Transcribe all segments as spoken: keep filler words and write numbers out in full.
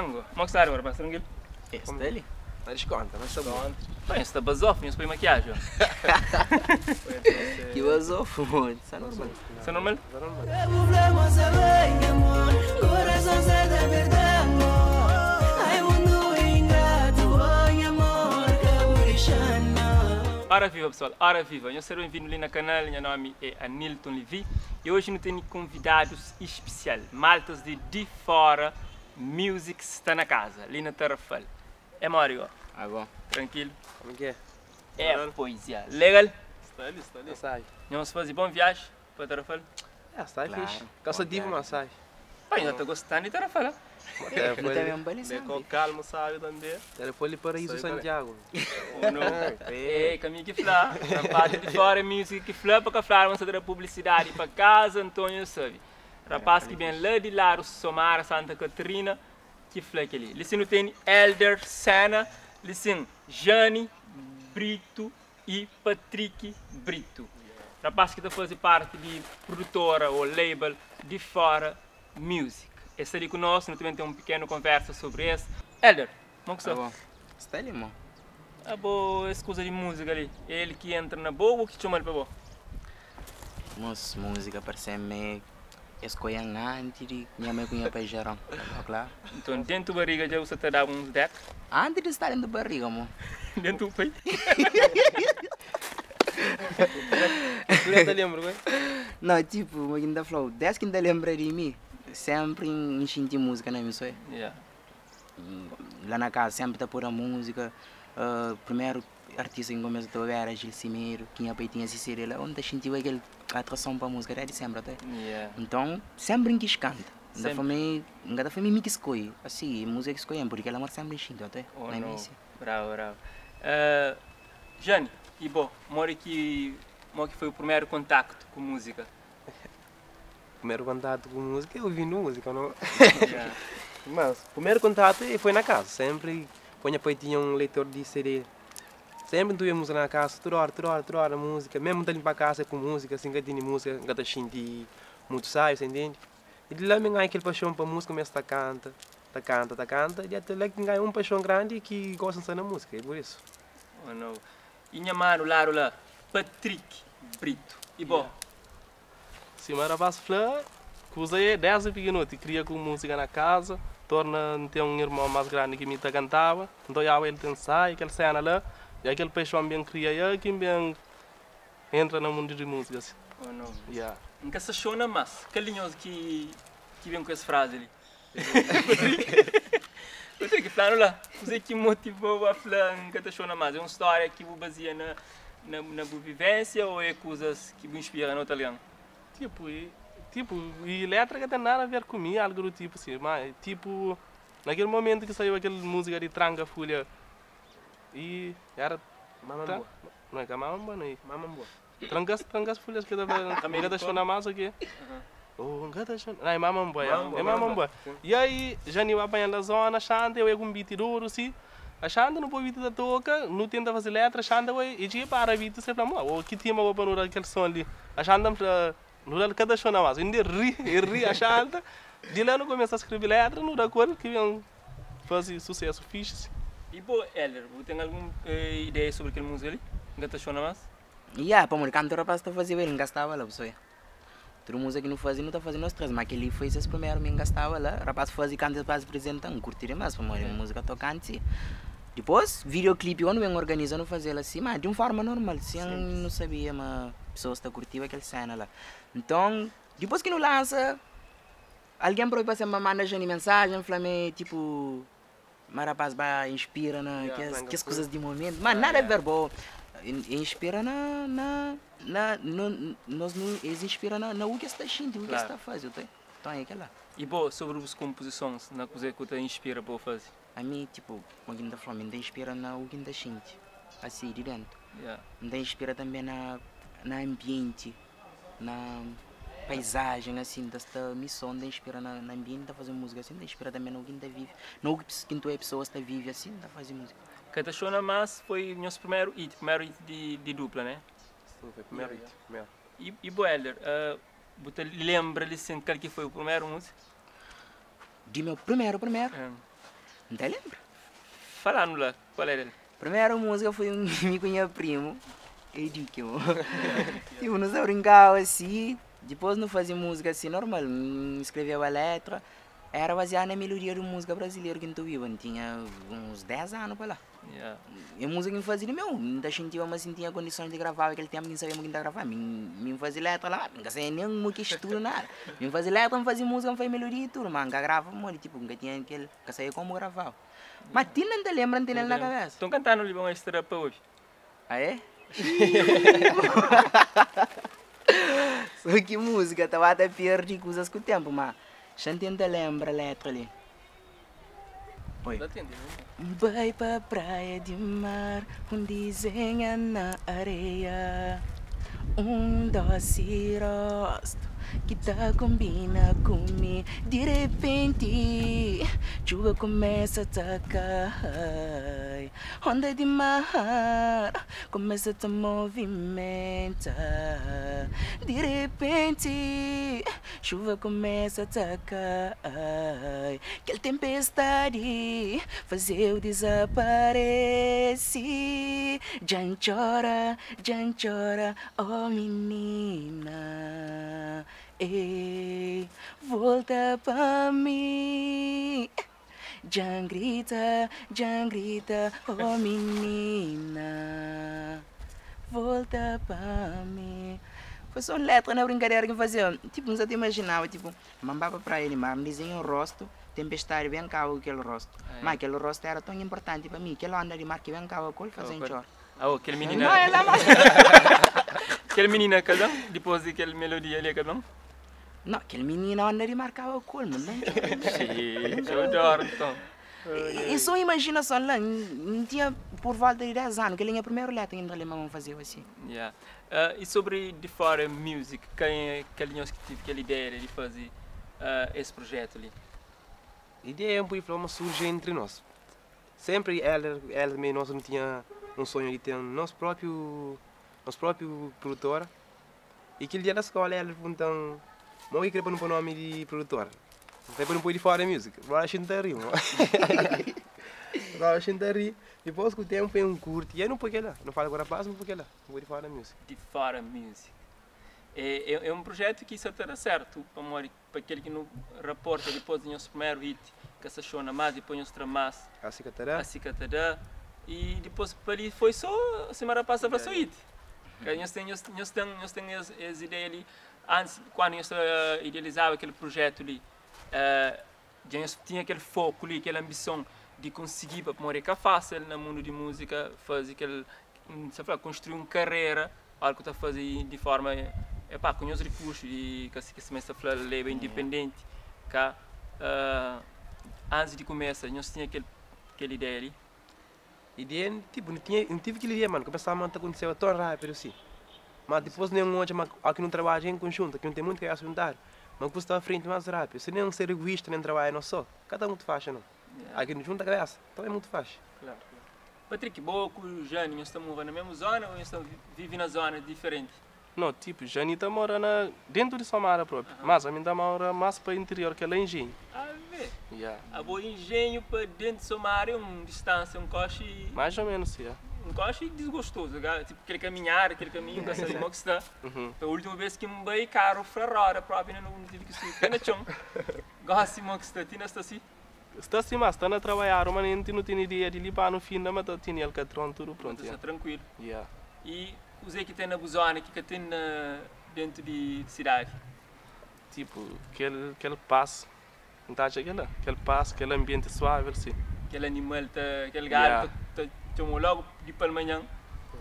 Como está agora, pastor Gil? Este dele? Não desconta, mas está bom. Bem, está basofo, isso foi maquiagem. Que basofo, mano. Está normal. Está normal? Está normal. Ora viva pessoal, ora viva! Eu sou bem-vindo ali no canal, meu nome é Anilton Levy e hoje eu tenho convidados especiais, maltas de De Fora Music está na casa, ali na Terra Fale. É Mário? Ah, bom. Tranquilo? Como que é? É a poesia. Legal? Está ali, está ali. Não sai. Vamos fazer bom viagem para a Terra Fale? É, está fixe. Caso divo, não sai. Pai, eu estou gostando de Terra Fale. Com calma, sabe, também. Telefone para isso, Santiago. É, caminho que flá. Na parte de fora, música que flá, para falar, vamos fazer a publicidade para casa, Antônio, sabe. Rapaz que vem lá de lá, o Somar, Santa Catarina, que flá que ali. Listen, eu tenho Hélder Sennah, listen, Janny Brito e Patrick Brito. Rapaz que está fazendo parte de produtora ou label de fora, music. Esse ali conosco, nós também temos uma pequena conversa sobre isso. Hélder, como está? Está ali, irmão. A boa escusa de música ali. Ele que entra na boa ou que chama ele para boa? Nossa, música parece meio... Escolha antes de minha mãe com minha pai geral. Claro. Então, dentro da barriga já você te dá uns decks? Antes de estar dentro da barriga, irmão. Dentro do peito? Tu ainda lembra, ué? Não, tipo, eu ainda falo, dez que ainda lembra de mim. Sempre enchendo música, né, isso é? Yeah. Lá na casa sempre está por a música. Uh, primeiro artista que começou a era Gil Semedo, que ia para tinha esse série lá, onde sentiu aquela atração para a música, desde sempre até. Yeah. Então, sempre que canta. Da família, da família que escolhe. Assim, música que escolhe, porque ela sempre enchendo até. Oh, na início. Bravo, bravo. Uh, Janny, e bom, Mori que, que foi o primeiro contacto com música? Primeiro contato com música, eu ouvi música, não? Yeah. Mas o primeiro contato foi na casa, sempre. Quando eu tinha um leitor de C D, sempre doía música na casa, toda hora, toda hora, toda hora, música. Mesmo estar para casa com música, assim, tinha música, gata xindi, muito saio, você entende? E de lá me ganhei aquele paixão para música, começa a canta, tá canta, tá canta, e até lá que ganhei um paixão grande que gosta de na música, é por isso. Oh, não. E minha mãe, lá, lá, Patrick Brito. E bom? Yeah. Se o rapaz fala, usei dez minutos, cria com música na casa, torna tem um irmão mais grande que me cantava, então eu ele tem sai, aquela cena lá, e aquele peixão bem cria, que bem entra no mundo de música. Assim. Oh, não. Yeah. Nunca se chona mais, que linhoso que, que vem com essa frase ali. Eu sei que plano lá, usei que motivou a falar, nunca se chona mais, é uma história que vou basear na, na, na vivência ou é coisas que me inspiram no italiano? Tipo, e, tipo, e elétrica tem nada a ver comigo, algo do tipo assim, mas tipo, naquele momento que saiu aquela música de Tranca Folha, e era... Mamamboa. Não é que é Mamamboa, não é? Mamamboa. Tranca as folhas que estava... A amiga da Xona Massa aqui. Oh, não é Mamamboa, é Mamamboa. E aí, já não apanhando a zona, achando eu ia com um beat duro, assim, achando não pode beat da toca, não tenta fazer letra, achando eu ia, e tinha para beat, você fala, o que tinha uma boa para aquele som ali, achando para... Não dá cada show na massa, ainda ri, ri, achando. De lá não começa a escrever letra, não dá cor que vem fazer sucesso, fixe. E boa, Hélder, você tem alguma ideia sobre aquele música ali? Gata show na massa? Yeah, para o cantor rapaz está fazendo, ele gastava lá, pessoal. Toda música que não fazia, não está fazendo os três, mas aquele foi esse primeiro, me gastava lá. Rapaz fazia cantos para se apresentar, não curtiria mais, para a música tocante. Depois, videoclipe, onde vem organizando, fazia assim, mas de uma forma normal, assim, eu não sabia, mas a pessoa está curtindo aquela cena lá. Então, depois que não lança, alguém pode mandar uma mensagem, falando, tipo, mas rapaz, vai, inspira, né? Yeah, que as coisas de momento, mas ah, nada yeah. é verbal. Inspira na, na, na, na, nós não, eles inspiram na, na o que está agindo, o que está fazendo, tá? Então é aquela. E bom, sobre as composições, na coisa que você inspira para fazer? A mim, tipo, quando eu falo, me inspira na o que está agindo, assim, de dentro. Yeah. Me inspira também na, na ambiente. Na paisagem, assim, desta missão de inspirar na, na ambiente, de fazer música assim, de inspirar também no que ainda vive, no que tu é pessoa, está vive assim, de fazer música. Catachona Mas foi nosso primeiro hit, primeiro hit de, de dupla, né? Sim, foi o primeiro hit, primeiro. E, e bom, Hélder, uh, você lembra, assim, qual que foi o primeiro música? De meu primeiro, primeiro? É. Não lembro. Falando lá, qual era? A primeira música foi um amigo com minha primo. Eu digo que eu... eu não brincava assim. Depois não fazia música assim, normal. Escrevia a letra. Era baseada na melodia de música brasileira que a gente viu. Tinha uns dez anos para lá. Yeah. E a música que eu fazia, meu, muita gente mas assim, tinha condições de gravar aquele tempo, não sabia muito que gravar. Me fazia letra lá, não sabia nem muito que estudo, nada. Me fazia letra, não fazia música, não fazia melodia e tudo, mas não gravava muito, tipo, não tinha aquele, não sabia como gravar. Yeah. Mas tinha, não te lembra, não tem na cabeça. Estão cantando o Libão Extra para hoje? Ah, é? Só que música, estava até perdi coisas com o tempo, mas Xantin não te lembra a letra ali. Oi. Vai pra praia de mar, um desenho na areia, um doce rosto que tá combina comigo. De repente, chuva começa a tacar, onda de mar começa a te movimentar. De repente, chuva começa a tacar, aquela tempestade faz eu desaparecer. Já chora, já chora, oh menina. Ei, volta pra mim. Já grita, já grita, oh menina, volta pra mim. Foi só letra na brincadeira que eu fazia. Tipo, não se imaginava, tipo, mandava pra ele, mas me desenha o rosto, tempestade bem calma aquele rosto. Ai. Mas aquele rosto era tão importante pra mim, que ela anda de mar que bem calma, qual fazia em choro. Ah, oh, aquele menino. Não, ela mas... Aquele menino, cadê? Depois daquela melodia ali, cadê? Não, aquele menino ainda remarcava o colmo, né? Sim, eu adoro, então. E só imagina só lá, tinha por volta de dez anos, que ele tinha a primeira letra ainda ali, mamãe fazia assim. Yeah. Uh, e sobre De Fora Music, quem, quem é que tive aquela ideia de fazer uh, esse projeto ali? A ideia é um pouco surge entre nós. Sempre ela, ela e nós não tinha um sonho de ter nosso próprio, nosso próprio produtora. E aquele dia na escola ela perguntou... Não queria pôr o nome de produtor. Vai pôr um pouco De Fora Music. Agora a gente tá rindo. Agora a gente tá rindo. Depois que o tempo é um curto. E aí não pôr lá. Não fala agora passa, não pôr lá. Vou De Fora Music. De Fora Music. É, é, é um projeto que só está certo. Para aquele que não reporta depois do nosso primeiro hit. Que se achou na massa, depois nos tramassa. Assim que tá dá. Assim que tá dá. E depois para ali foi só a semana passada para o seu hit. Nós temos as ideias ali. Antes, quando eu uh, idealizava aquele projeto ali, uh, eu tinha aquele foco ali, aquela ambição de conseguir para morar fácil no mundo de música, fazer aquele, sabe lá, construir uma carreira, algo que está fazendo de forma, é pá, com os recursos de que se começa a falar leva independente, cá uh, antes de começar, eu tinha aquele, aquela ideia ali. Ideia tipo não tinha, não tive aquela ideia mano, começava a acontecer tão rápido assim. Mas depois nenhum outro, mas aqui não trabalha em conjunto, aqui não tem muito que ajudar, mas custa à frente mais rápido. Se nem ser egoísta, nem trabalha não só, cada um te faz, não. Yeah. Aqui não junta a graça, também muito faz. Claro, claro. Patrick, Boco, Janny, nós estamos na mesma zona ou estamos vivendo na zona diferente? Não, tipo, Janny está morando dentro de Samara própria, uh -huh. mas a minha está morando mais para o interior, que ela é engenho. Ah, vê? Yeah. A boa engenho para dentro de Samara é uma distância, um coche... Mais ou menos, sim. Yeah. Eu acho desgostoso, tipo, aquele caminhar, aquele caminho, essa limão que está. A última vez que me dei carro foi a hora própria, não tive que subir na chão. Gosto de que está, tinha está assim? Está assim, mas está a trabalhar, mas não tem ideia de limpar no fim, mas tinha ele que tudo pronto. Está tranquilo. E o que tem na Buzona, que tem dentro de cidade? Tipo, aquele passo, não está chegando, aquele passo, aquele ambiente suave, assim. Aquele animal, aquele galho. Então, logo de pela manhã.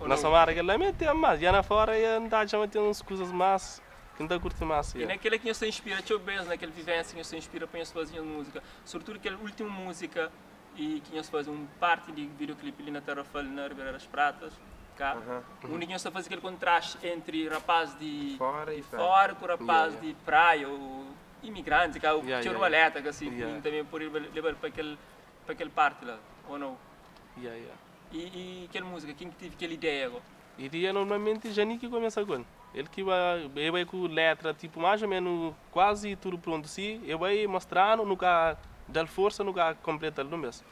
Na Samara, que lá mete a massa. E na fora, a gente tem umas coisas mais, que não curte mais. E naquele que você inspira, eu vejo naquela vivência que você inspira para fazer música. Sobretudo aquela última música e que nós fazemos um parte de videoclipe ali na Terra Fale, na Ribeira das Pratas. Cá. Onde nós fazemos aquele contraste entre rapaz de fora com rapaz de praia, ou imigrante, o tiro alerta, assim, também por levar para aquela parte lá, ou não? E, e aquela música, quem que teve aquela ideia agora? A ideia normalmente é Janny que começa agora. Ele que vai, ele vai com letra, tipo, mais ou menos quase tudo pronto. Sim, eu vai mostrando, nunca dá força no lugar completo do mesmo.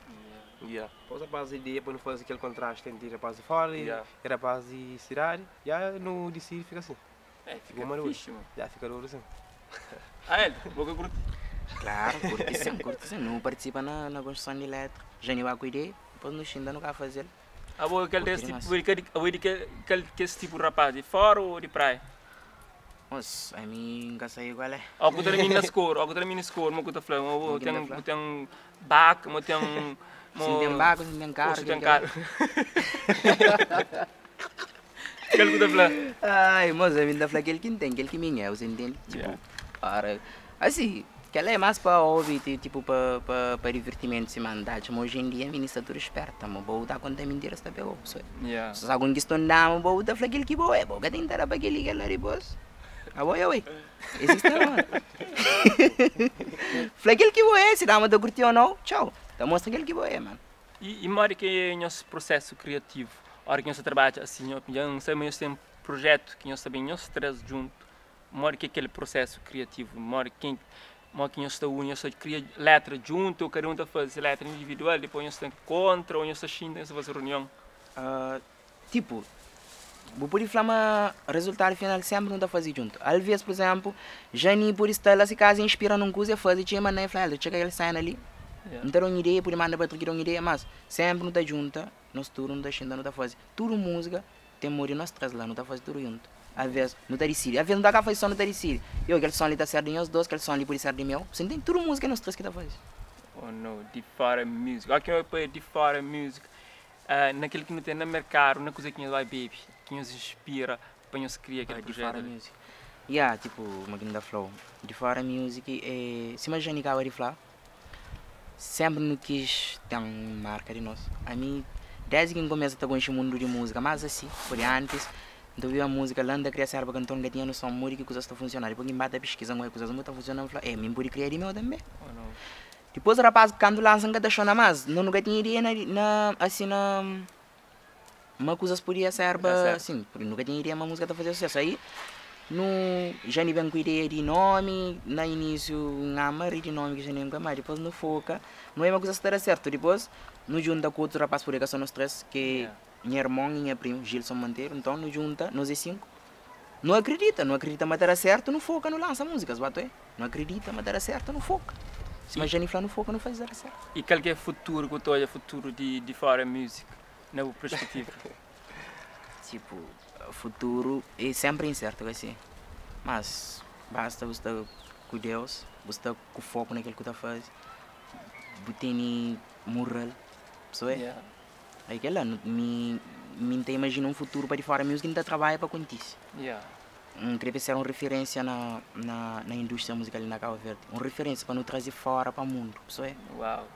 Yeah. Pois a base de ideia para não fazer aquele contraste entre a base de fora yeah. e a base de cidade, já no decídio fica assim. É, fica fixe, mano. Já fica louro assim. Ah, ele? Boca curta? Claro, curta sim, curta sim. Não participa na, na construção de letra. Já não vai cuidar, depois não xinga, não vai fazer. Ah, bom, aquele desse tipo, tipo de rapaz, de fora ou de praia? Nossa, a mim não sei igual é. Ah, eu termino na escola, eu termino na escola, eu estou falando, eu tenho um baque, eu tenho um... Se tem barco, se tem carro. Se tem carro. Aquele que eu falar. Ai, moço, eu vou falar aquele que tem, aquele que minha, você entende? Tipo, para... Assim, aquela é mais para hobby, tipo, para divertimento, se mandar. Hoje em dia, a ministratura esperta, mas vou dar conta de mentiras da pessoa. Se alguém questão não, eu vou falar aquele que boa é, vou tentar para aquele que é lá de boas. Ah, boa, ué. Existe, mano. Falar aquele que boa é, se dá uma da curtir ou não, tchau. Então mostra aquilo que é, mano. E mais que é o nosso processo criativo, a hora que nós trabalha assim, eu não sei, mas tem um projeto que nós também nós traz junto, mais que aquele processo criativo, mais que nós está unindo, nós cria letra junto, cada um faz letra individual, depois nós tem contra, ou nós xinga, nós faz reunião. Uh, tipo, vou poder falar o resultado final sempre não fazer junto. Às vezes, por exemplo, Janny por estar lá se casa inspira num curso e fazer, tinha maneira de falar, chega ele sai ali. Yeah. Não tem uma ideia, pode mandar para outro que tem uma ideia, mas sempre não tá junta, nós tudo não tá xingando, não tá fazendo. Tudo música, tem morrer, nós traz lá, não tá fazendo tudo junto. Às vezes não tá decidido, às vezes não tá cá fazendo som, não tá decidido. Eu, aquele som ali tá certo de mim, os dois, aquele som ali pode ser de mim. Você entende? Tudo música nós traz que tá fazendo. Oh não, De Fora Music. Aqui eu apoio De Fora Music. Uh, naquilo que não tem no mercado, na coisa que nós vai beber, que nos inspira, para nós criar aquele ah, projeto. De Fora Music. Yeah, tipo, uma guinda flow. De Fora Music é... Se imagina que eu falar, sempre não quis ter uma marca de nós. A mim, desde que comecei a conhecer o mundo de música, mas assim, por antes, eu vi a música lá, eu queria ser para cantar, eu tinha noção muito que coisas estão funcionando. Depois que eu bati a pesquisa, algumas coisas não estão funcionando, eu falei, é, eu posso criar de mim também. Depois o rapaz, quando lança, eu deixou na massa, eu nunca tinha ideia, na, assim, na... Uma coisa podia ser, assim, nunca tinha ideia, uma música está fazendo sucesso. Aí, no, já não vem com ideia de nome, no início não marri de nome que já nem mais, depois não foca, não é uma coisa que está certo, depois nos junta com outro rapaz por ligação nós três, que minha irmã e minha prima, Gil Semedo, então nos junta, nós é cinco, não acredita, não acredita mas era certo, não foca, não lança músicas, bato, não acredita mas era certo, não foca, se mais Janny falar não foca, não faz dar certo. E qual que é o futuro que tu olha, o futuro de De Fora Music, na tua perspectiva? Tipo... O futuro é sempre incerto, assim. Mas basta você estar com Deus, você estar com foco naquilo que você faz. Você tem moral, sabe? Yeah. Aí que lá, me, me imagina um futuro para De Fora Music que não trabalha para acontecer. Yeah. Um, queria ser uma referência na, na, na indústria musical na Cabo Verde. Uma referência para nos trazer fora para o mundo, sabe? Uau!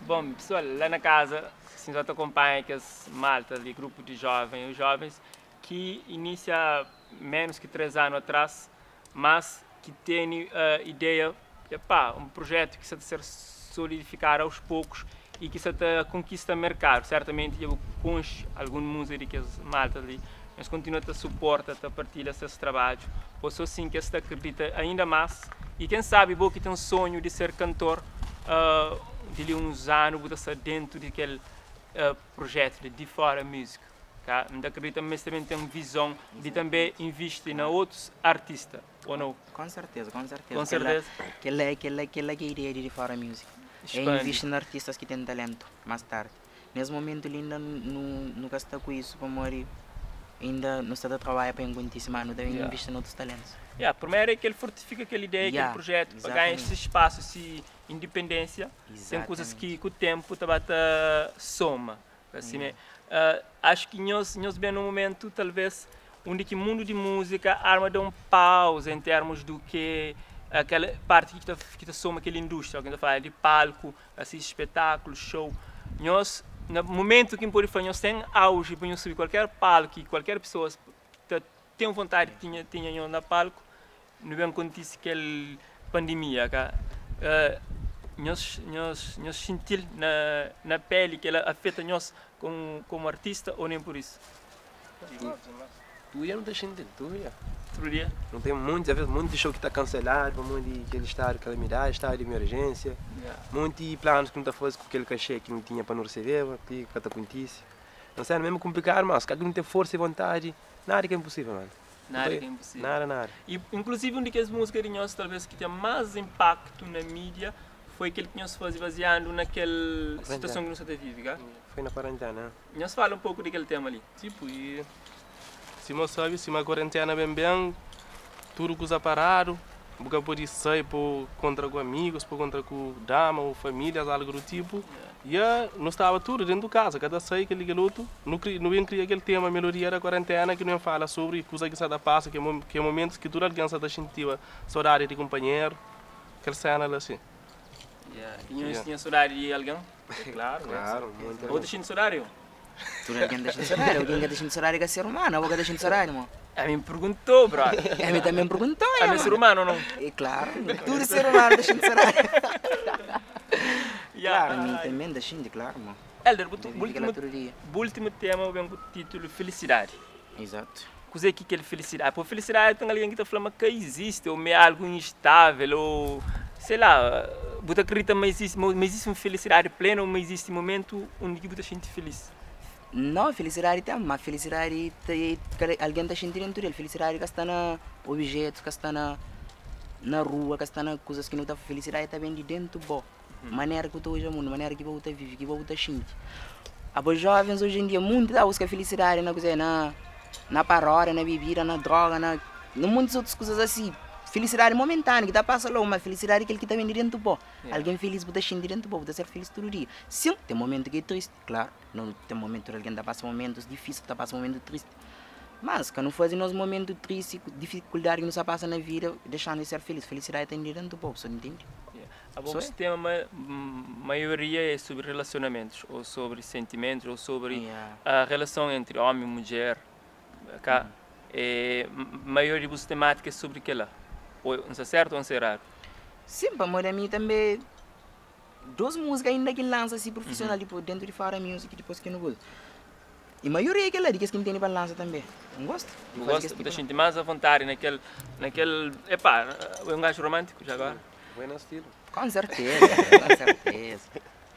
Bom, pessoal, lá na casa, se você acompanha que as maltas ali, grupo de jovens, os jovens, que inicia menos que três anos atrás, mas que tem a uh, ideia, epá, um projeto que se deve ser solidificar aos poucos e que se deve conquistar o mercado. Certamente, eu conheço alguns músicos que as maltas ali, mas continua a suportar, a partilhar seus trabalhos. Por isso, sim, que se acredita ainda mais. E quem sabe, você que tem um sonho de ser cantor, uh, de uns anos, você está dentro daquele uh, projeto de De Fora Music. Tá? Acredito que também tem uma visão de também investir em outros artistas, ou não? Com certeza, com certeza. Com certeza. Aquela é a ideia de De Fora Music. É investir em artistas que têm talento, mais tarde. Nesse momento, ainda não gasta com isso, para morrer. Ainda não está trabalhando para encontrar esse mano, deve investir em outros talentos. Yeah, primeiro é que ele fortifica aquela ideia, yeah, aquele projeto, para ganhar esse espaço, essa independência. Exatamente. Tem coisas que com o tempo também soma. Assim, yeah. Uh, acho que nós, nós bem no momento, talvez, onde que o mundo de música arma dá um pausa em termos do que aquela parte que tá, que tá soma aquela indústria, que a gente fala de palco, assim, espetáculo, show. Nós, no momento que pode falar, nós tem auge para subir qualquer palco, qualquer pessoa que tem vontade tinha tinha na palco, não vem acontecer aquela pandemia, cá. Uh, nós nós nós sentir na na pele que ela afeta nós como como artista ou nem por isso. Tuia não está cheio de tuia. Tuia. Não tem muitos, às vezes, muito de show que está cancelado, muito de que ele está de calamidade, está de emergência. Yeah. Muitos planos que não está fazendo com aquele cachê que não tinha para não receber, que está acontecendo. Não sei, mesmo complicado, mas cada um tem força e vontade, nada que é impossível, mano. Nada que é impossível. Nada, nada. E, inclusive, uma das músicas de nós, talvez, que tem mais impacto na mídia, foi aquele que nós fazíamos baseando naquela situação que nós vivemos. Foi na quarentena. Nós fala um pouco daquele tema ali. Tipo, e... Se nós sabemos, se uma quarentena bem bem, tudo coisa parado, porque pode sair por contra com amigos, por contra com dama ou famílias, algo do tipo. Yeah. E nós estava tudo dentro de casa, cada sair, aquele garoto, não ia criar aquele tema, a melodia da quarentena, que não fala sobre coisa que está passa, que é momentos que tudo alguém está sentindo saudade de companheiro, aquela cena assim. Yeah. E nós yeah. tinha saudade de alguém? Claro, claro. Né? Ou deixando saudade? Tu alguém deixando saudade, alguém deixando saudade que é ser humano, alguém deixando saudade, irmão. A mim perguntou, bro. A mim também perguntou, é. A mim é ser humano ou não? É claro, tudo é ser humano deixando saudade. Yeah. Claro, a mim também deixando, claro, irmão. Hélder, o último tema vem com o título Felicidade. Exato. Coisa que é felicidade. Por felicidade tem alguém que está falando que existe, ou meio algo instável, ou sei lá. Você acredita que existe, existe uma felicidade plena ou existe um momento onde você está feliz? Não, felicidade também, mas felicidade alguém está sentindo dentro dele. Felicidade que está na objetos, que está na, na rua, que está na coisas que não está. Felicidade está bem de dentro do bom. Hum. Maneira que está hoje no mundo, maneira que você vive, que você sente. Os jovens hoje em dia, muito da busca felicidade na, coisa, na, na paródia, na bebida, na droga, na, na muitas outras coisas assim. Felicidade momentânea, que está passando lá, uma felicidade que ele está vendo dentro do bom. Yeah. Alguém feliz, você está dentro do bom, você ser feliz todo dia. Sim, tem momentos que é triste, claro. Não tem momentos que alguém está passando momentos difíceis, está passando momentos tristes. Mas, quando fazemos nossos momentos tristes, dificuldades que nos passam na vida, deixando de ser feliz. Felicidade está dentro do bom, você entende? Yeah. A boa so, é? ma maioria é sobre relacionamentos, ou sobre sentimentos, ou sobre yeah. a relação entre homem e mulher. Cá, yeah. é, a maioria das temáticas é sobre o que lá? Não é certo ou não é errado? Sim, para a mim também. Duas músicas ainda que lançam assim, profissional, uhum. dentro de Fora Music, depois que eu não gosto. E a maioria é aquela que eu tenho para lançar também. Não gosto? Não gosto, deixa a mais à vontade naquele. naquele epá, é um gajo romântico já agora. Bem no estilo. Com certeza, com certeza.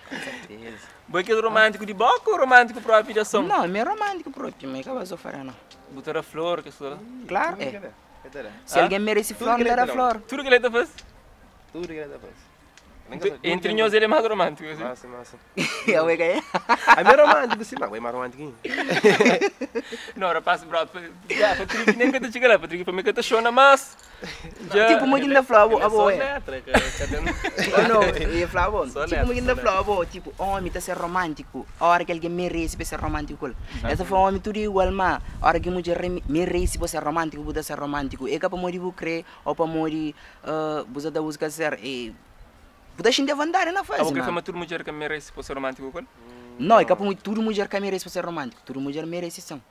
Com certeza. Você aquele romântico de boca ou romântico próprio de ação? Não, é romântico próprio, mas acaba de falar não. Botar a flor, que é claro, é. Se ah? alguém merece flor, ele dará flor. Tudo que ele está fazendo? Tudo que ele está fazendo. Entre nós ele é mais romântico. Assim. Massa, massa. É o que é? É mais romântico, sim, mas é mais romântico. Não, rapaz, bro. Patrick nem canta chega lá. Patrick para mim canta chona, mas... Tipo, uma guinda flor, a boa é. Não, ele é flor, tipo, uma guinda flor, a boa. Tipo, homem está ser romântico. A hora que alguém merece para ser romântico. Essa foi homem tudo igual, mas a hora que mulher merece para ser romântico, para ser romântico. É para morrer, vou crer, ou para morrer, você dá busca ser... Puta gente levantar na fase. Ah, porque foi tudo mulher que merece para ser romântico, qual? Não, é que para tudo mulher que merece para ser romântico, tudo mulher merece são.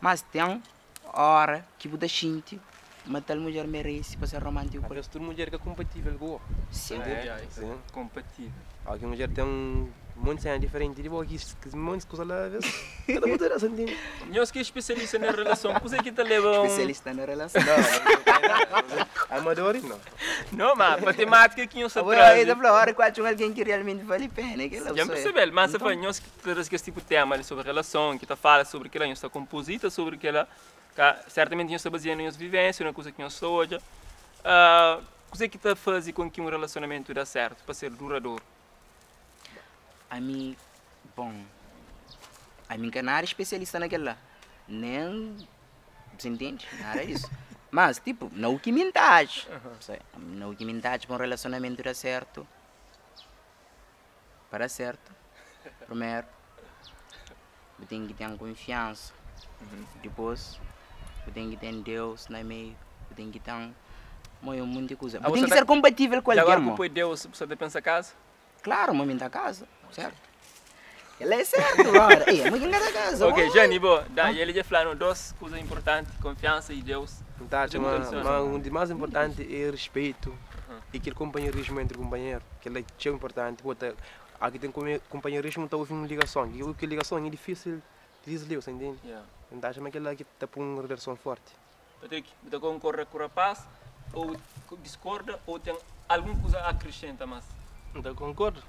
Mas tem hora que puta gente, mas tal mulher merece para ser romântico. Mas tudo mulher que é compatível com. Sim. Sim. Compatível. Alguém mulher tem um monte de coisa diferente, de boa que muitas coisas lá vezes. Cada mulher é sentindo. Nós que especialista na relação, coisa que te leva. Especialista na relação. Amador não. Não, mas matemática que eu sou trago. Agora, eu falo, quatro alguém que realmente vale a pena. Já percebeu, mas você fala, nós que traz esse tipo de tema sobre relação, que está fala sobre que ela está composita, sobre que ela, certamente nós está baseando em nossa vivência, na coisa que nós hoje. Coisa que está fazendo com que um relacionamento dê certo, para ser duradouro. A mim, bom, a mim que não era especialista naquela, nem, você entende? Nada disso. Mas, tipo, não que mentais. Uhum. Não que mentais para um relacionamento dar certo. Para certo. Primeiro, eu tenho que ter confiança. Uhum. Depois, eu tenho que ter Deus no meio. Eu tenho que ter um monte de coisa. Eu tenho que ser compatível com alguém. E agora, depois de Deus, você pensa em casa? Claro, o momento da casa, certo? Ele é certo, agora. É, muito engraçado casa. Ok, Janny, boa. Daí ele já falou duas coisas importantes, confiança e Deus. Verdade, mas um dos mais importantes é respeito uhum. e aquele companheirismo entre companheiro, que é tão importante. Aqui tem companheirismo, está ouvindo ligação, e que ligação é difícil Grizzly, você entende? Yeah. Então, acho que ela está com uma relação forte. Patrick, você concorda com o rapaz? Ou discorda? Ou tem alguma coisa a acrescentar mais? Eu concordo.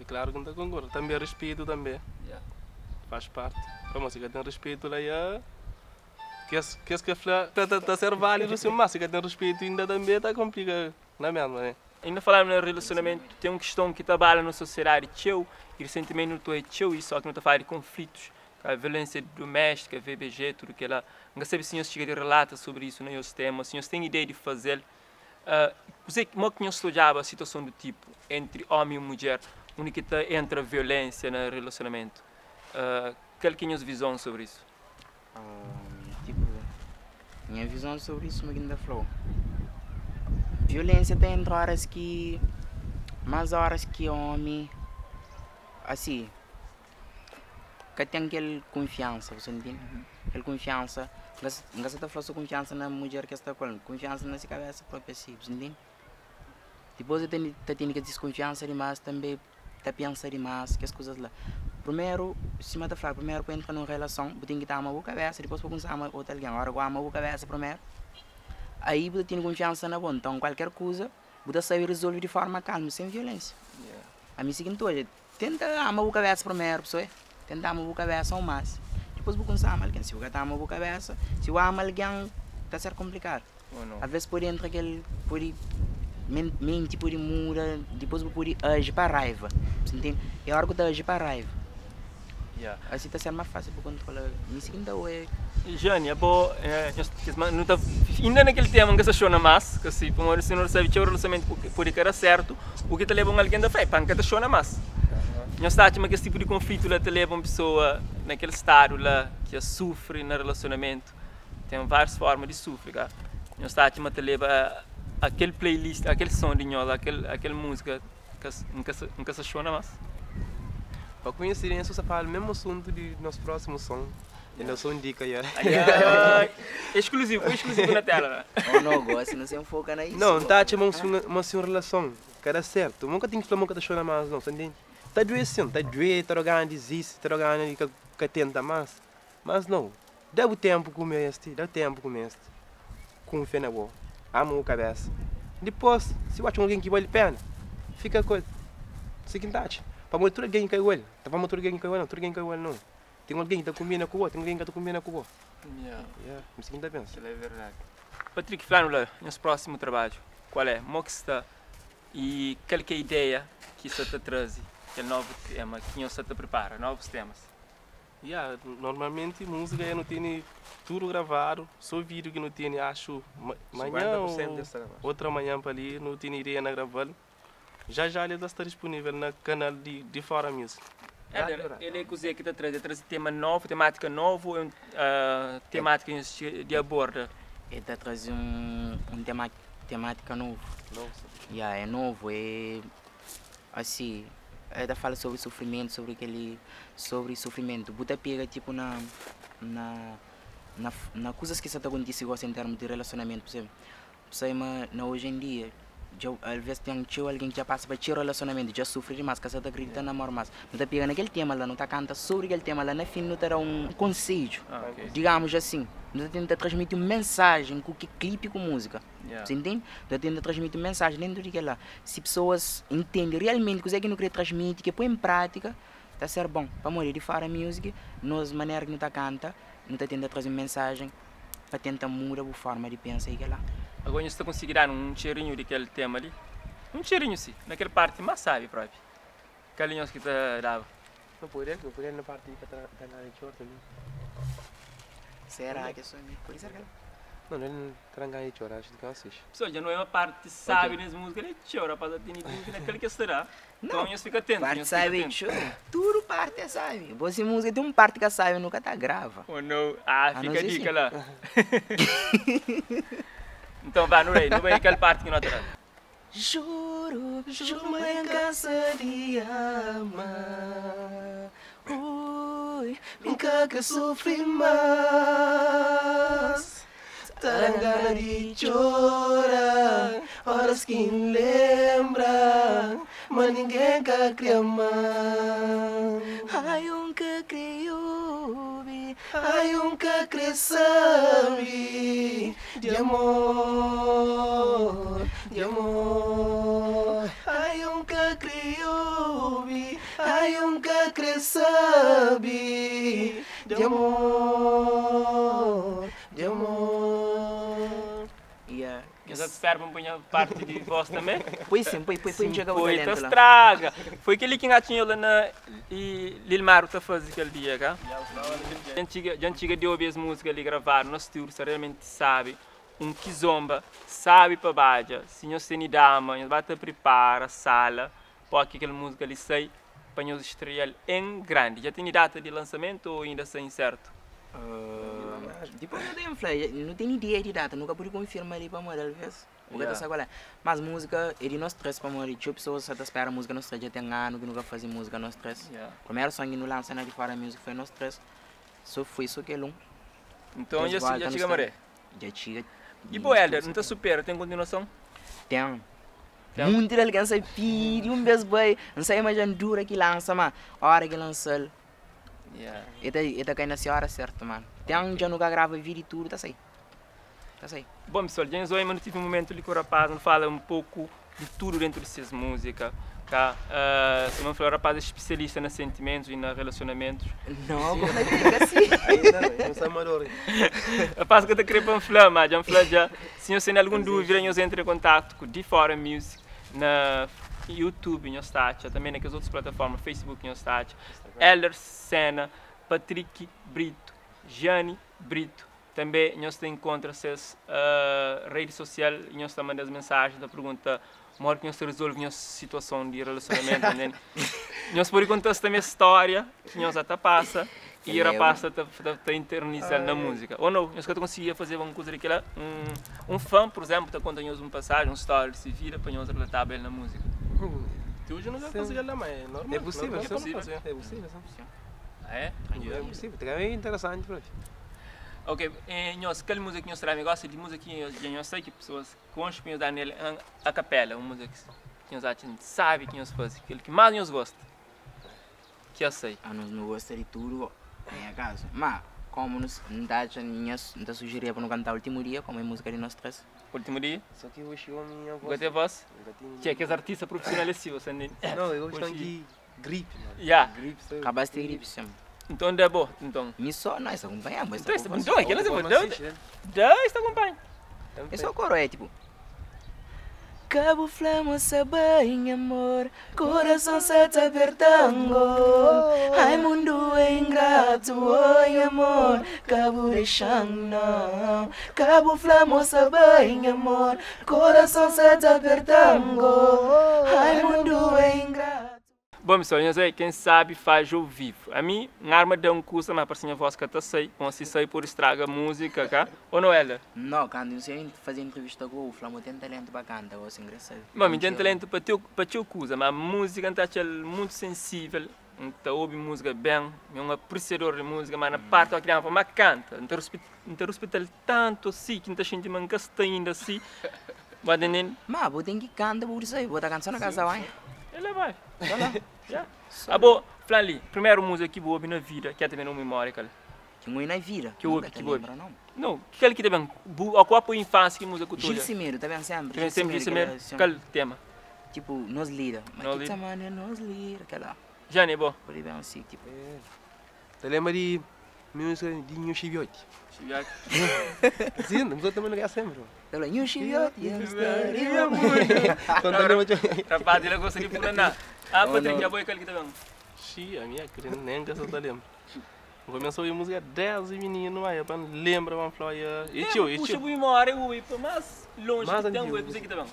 É claro que eu concordo. Também respeito também. Yeah. Faz parte. A música tem respeito lá. Yeah. Que esse que está sendo válido, mas se tem respeito ainda também está complicado. Não é mesmo, né? Ainda falando no relacionamento, tem uma questão que trabalha na sociedade teu, e recentemente não estou teu, e só que não está falando de conflitos, a violência doméstica, V B G, tudo que ela. Não sei se o senhor chega e relata sobre isso, não é os temas, o senhor tem ideia de fazer. Como é que o senhor estudava a situação do tipo entre homem e mulher, onde que está entra a violência no relacionamento? Qual é a sua visão sobre isso? Minha visão sobre isso é ainda flow. Violência tem entre horas que mais horas que homem assim que tem aquela confiança, você entende? Aquela confiança, não se está falando confiança na mulher que está com confiança na sua cabeça própria, você entende? Depois você tem tá tendo que desconfiança demais também, tá pensando demais que as coisas lá. Primeiro, se me falar, primeiro para entrar numa relação, você tem que estar amando a cabeça, depois para começar a amar outra alguém, agora eu amo a cabeça primeiro. Aí você tem confiança na boa, então qualquer coisa você sabe resolver de forma calma, sem violência. Yeah. A minha seguinte hoje, tenta amar a cabeça primeiro, pessoal. Tenta amar a cabeça ao máximo. Depois você começa a amar alguém, se você está amando a cabeça, se você ama alguém, está sendo complicado. Oh, às vezes pode entrar aquele, pode mente, pode mudar, depois você pode agir para raiva, você entende? É hora que você agir para raiva. Yeah. Assim está sendo mais fácil para controlar. Me seguindo hoje. Janny, ainda naquele tema que você achou na massa, que se o senhor sabe que o relacionamento pode ficar certo, o que te leva a alguém da frente, porque você achou na massa. Nós sabemos que esse tipo de conflito te leva a uma pessoa naquele estado lá, que sofre no relacionamento. Tem várias formas de sofrer. Nós sabemos que te leva àquele playlist, àquele som de nós, àquela música que você achou na massa. Para coincidência, você fala o mesmo assunto do nosso próximo som. E não sou indica. Exclusivo, foi exclusivo na tela. Ou não, gosto, não se enfoca nisso. Não, tá te uma relação, cara certo. Nunca tem que falar que tá chorando mais, não, você entende? Tá doecendo, tá doendo, tá jogando, desiste, tá jogando, que tenta mais. Mas não, dá o tempo com este, dá o tempo com este. Confia na boa, amo a cabeça. Depois, se eu acho alguém que vale a pena, fica com ele. Seguinte. Para mostrar alguém que é igual, tá para mostrar alguém que é igual, não, alguém que é igual não. Tem alguém que está combina com o outro, tem alguém que está combina com o outro. Yeah. Yeah. Me seguindo bem. Isso é verdade. Patrick, falando nosso próximo trabalho, qual é? Como está e qual é a ideia que você está trazendo, que é o novo tema, que você está preparando, novos temas? Yeah, normalmente música eu não tenho tudo gravado, só vídeo que não tenho, acho, amanhã ou outra manhã para ali, não tenho ideia na gravando. Já já ele está disponível no canal de, de Fora Music. É, ele é coisa que está trazendo, traz tema novo, temática nova, uh, temática de aborda. Ele está trazendo um, um tema, temática nova. Yeah, é novo, é assim, ele fala sobre sofrimento, sobre aquele, sobre sofrimento. Buda pega tipo na na na, na coisas que está acontecendo em termos de relacionamento, por exemplo. Mas na hoje em dia às vezes tem alguém que já passa para tirar o relacionamento, já sofre demais, que você está acreditando no amor mais. Não está pegando aquele tema lá, não está cantando sobre aquele tema lá, no fim não está dando um conselho, ah, okay. Digamos assim. Não está tentando transmitir uma mensagem com que clipe com música, yeah. Você entende? Não está tentando transmitir uma mensagem dentro daquilo lá. Se pessoas entendem realmente o que não quer transmitir, que põe em prática, está ser bom. Para morrer de Fora Music, nós, maneira que não está canta, não está tentando trazer uma mensagem, para tentar mudar a forma de pensar e lá. Agora você está conseguindo dar um cheirinho daquele tema ali? Um cheirinho sim, naquela parte mais sabe próprio. Calinhos que está dava. Não poderia, não poderia na parte que está na chorta ali. Será que é só mim? Por isso é que não, não é trangar e chorar, acho que não assiste. Pessoal, já não é uma parte sabe nas músicas, ele chora, para ter ninguém naquele que será. Então a gente fica atento. Parte sabe e chora. Tudo parte é sabe. Você música tem uma parte que sabe nunca está grava. Oh não, ah, fica a dica lá. Então vai, não é, não é aquela parte que não está. Juro, juro, mãe, cansaria amar. Oi, nunca que sofri mais. Tanga de chora, horas que lembra, mas ninguém que cria mais. Ai, um que criou. nunca crescer de amor, de amor. Ai, nunca criou, ai, nunca crescer de amor, de amor. Yeah. Exato, espero um pouquinho parte de voz também. Pois sim, pois sim, chega o talento lá. Foi, estraga. Foi aquele que tinha lá na Lilmaro que fazia aquele dia, cá. Já antiga de ouvir as músicas ali gravar no estúdio, você realmente sabe. Um Kizomba, sabe para baixo. Senhor Senidama, ele vai te preparar a sala para que aquela música ali saia para nós estrear em grande. Já tem data de lançamento ou ainda está incerto? Depois não tenho flyer, não tenho ideia de data, nunca pude confirmar ali para mim, talvez. Yeah. Mas música é de nós três para mim, tipo, pessoas só esperam música nós três, já tem ano que nunca fazem música nós três. Yeah. O primeiro sangue no lançamento de Fora Music foi nós três, só foi só que é longo. Então já, já chega a maré? Já chega. E boa, Hélder, não está super, tem continuação? Tem. Tem. Muito dele que não sai filho, um beijo bem, não sai mais dura que lança, mas a hora que lança. E tá caindo nessa hora certo, mano. Tem um dia nunca grava vídeo e tudo, tá saindo. Tá saindo. Bom, pessoal, já hoje eu tive um momento ali com o rapaz, não fala um pouco de tudo dentro de suas músicas. Tá? Uh, o rapaz é especialista nos sentimentos e nos relacionamentos. Não, como é que fica assim? Rapaz, que eu queria para falar, mas já falar já. Se você tem alguma dúvida, eu entre em contato com De Fora Music na YouTube, em Ostátia, também nas outras plataformas, Facebook, em Ostátia. Hélder Sennah, Patrick Brito, Janny Brito. Também nós te encontramos nas uh, redes sociais e nós também mandamos mensagens da pergunta como que nós resolvemos a situação de relacionamento. Nós podemos contar também a história que nós até passa e a rapaz está internalizando na música. Ou não, nós conseguimos fazer uma coisa daquela, um, um fã, por exemplo, está contando uma passagem, uma história de se vira para nós relatar bem na música. Hoje não vai conseguir lá, mas é normal. É possível, é possível. É possível, é possível. É possível, é interessante. Ok, aquela música que nós trazemos, gosto de música que eu sei que pessoas consomem nele a capela, uma música que nós achamos, sabe que nós fazemos, aquilo que mais nós gostamos, que eu sei. Ah, nós não gostamos de tudo, é acaso, mas como nós não sugerimos para não cantar o último dia, como é a música de nós três. Último dia? Só que hoje eu minha voz. Gostei a voz? Que é que os artistas profissionais se você nem. Não, eu gosto de gripe. Já. Acabaste de gripe, sim. Então é bom, então. Me só nós acompanhamos. Então é bom, então é que nós acompanhamos. Então está acompanhando. É só o coro, é tipo. Cabo Flama sabem amor, coração se te apertando. Ai mundo é ingrato, oi amor, Cabo deixando. Cabo Flama sabem amor, coração se te apertando. Ai mundo é ingrato. Bom pessoal, quem sabe faz ao vivo. A mim, a arma dá um curso, mas parece que a voz que eu sei, bom, se sai por estraga a música, cá. Ou não, Hélder? Não, quando eu sei fazer entrevista com o Flamengo, tem talento para cantar, eu sei engraçado. Bom, eu tenho talento para te acusar, mas a música é muito sensível, então ouve música bem, é um apreciador de música, mas na parte da criança, mas canta. Não respeita tanto assim, que não gente manca ainda assim. Mas eu tenho que cantar por isso aí, vou estar cantando na casa, vai. Ele vai. Vai lá. Yeah. Ah, bom, Flanli, primeiro música que eu ouvi na vida, que é também uma memória, cara. Que eu ouvi na vida? Que eu ouvi, que eu ouvi. Não, que ele que também, qual foi a infância que música que tu ouvi? Gil Semedo, também sempre. Gil Semedo, Gil Semedo, qual tema? Tipo, Nos Lira. Mas que tamanho é Nos Lira, aquela. Já não é bom? Por exemplo, assim, tipo... Você lembra de música de Nho Chiviote? Chiviote? Sim, não precisa também ligar sempre, mano. Nho Chiviote, eu estaria muito... Rapaz, ele gosta de pulanar. Ah, Patrick, já vou aquele que tá vendo? Xia, minha querida, nem que eu lembro. Começou a ouvir música dez meninos, aí eu lembro, vamos falar, e tio, e tio. Puxa, uma hora eu ouvi, mas longe que tem, eu sei que tá vendo.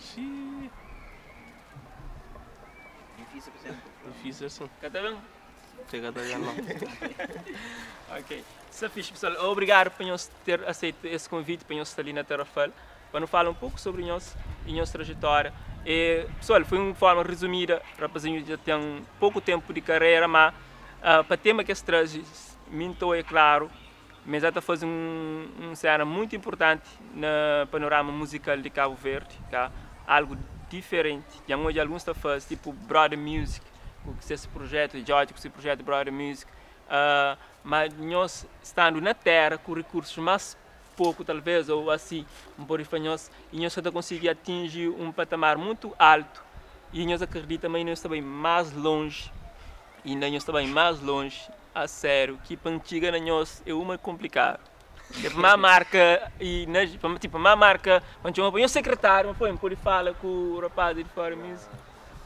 Xia. Difícil, por exemplo. Difícil, sim. Quer tá vendo? Chega tá vendo, não. Ok. Isso é fixe, pessoal. Obrigado por nós ter aceito esse convite, por nós estar ali na Terra Fale, para nos falar um pouco sobre nós e nossa trajetória. E, pessoal, foi uma forma resumida, rapazinho já tem pouco tempo de carreira, mas uh, para o tema que se traz, minto é claro, mas já está fazendo um, um cena muito importante no panorama musical de Cabo Verde, tá? Algo diferente, já hoje alguns estão fazendo, tipo Brother Music, com esse projeto de George, com esse projeto Brother Music, Uh, mas nós, estando na terra, com recursos mais pouco, talvez, ou assim, por nós, e nós só conseguimos atingir um patamar muito alto. E nós acreditamos que nós estamos mais longe, e nós estamos mais longe, a sério, que para antiga nós é uma complicada. É uma marca, e tipo, uma marca, quando eu um secretário, eu pude falar com o rapaz de fora mesmo.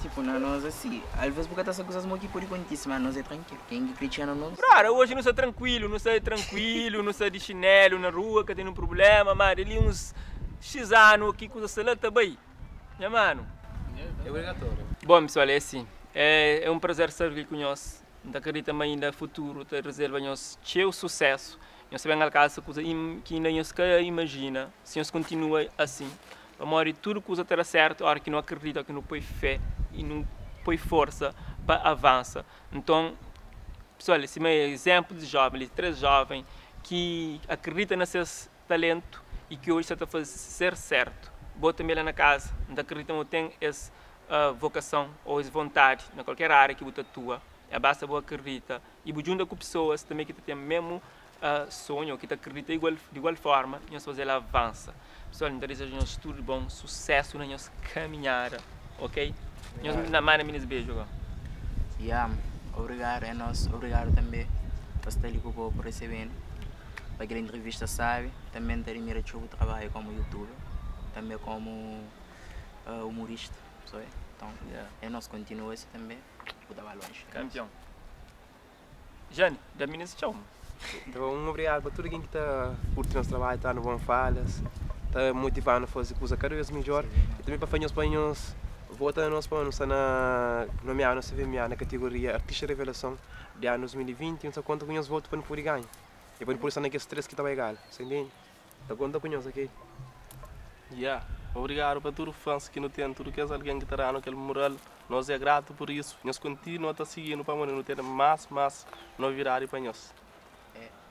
Tipo, nós assim, às vezes porque essas coisas muito por contíssimo, mas nós é tranquilo, quem critica nós. Claro, hoje não é tranquilo, não é tranquilo, não é de chinelo na rua, que tem um problema, mas ele uns X anos aqui com essa lata bem, né, mano? É obrigatório. Bom, pessoal, é assim, é, é um prazer estar aqui com nós, acreditamos ainda no futuro, te reserva nós cheio sucesso, nós sabemos alcançar coisa que ainda nós imagina, se nós continua assim. Amor, tudo que usa terá certo, a hora que não acredita, que não põe fé e não põe força para avançar. Então, pessoal, esse é um exemplo de jovem, de três jovens que acreditam no seu talento e que hoje está a fazer certo. Boa também lá na casa, não acreditam que tem essa uh, vocação ou essa vontade, na qualquer área que você atua. É basta boa acredita. E junto com pessoas também que têm o mesmo uh, sonho, que acreditam igual, de igual forma, e nós fazer ela avança. Pessoal, me desejo nós tudo bom, sucesso na nossa caminhada, ok? Nós na mana minhas beijos. Yeah, obrigado é nós, obrigado também por estar ali com o povo recebendo. Para aquela entrevista, sabe? Também ter me retirado o trabalho como youtuber, também como uh, humorista, sabe? Então, yeah. É nós continua assim também, o trabalho longe. Campeão. Janny, da minha tchau. Então, um obrigado para todo quem está curtindo nosso trabalho, está no Bom Falhas. Está motivando a fazer coisas cada vez melhor. E também para fazer os banhos, voltar a nós para nós na nomear na C V M A, na categoria Artista Revelação de ano dois mil e vinte, então conta com nós volta para não poder ganhar. E para não poder sair naqueles três que estão aí, galera. Você entende? Então conta com nós aqui. Yeah. Obrigado para todos os fãs que não têm tudo que é alguém que está naquele mural. Nós é grato por isso. Nós continuamos a seguir para não ter mais, mais novidade para nós. É.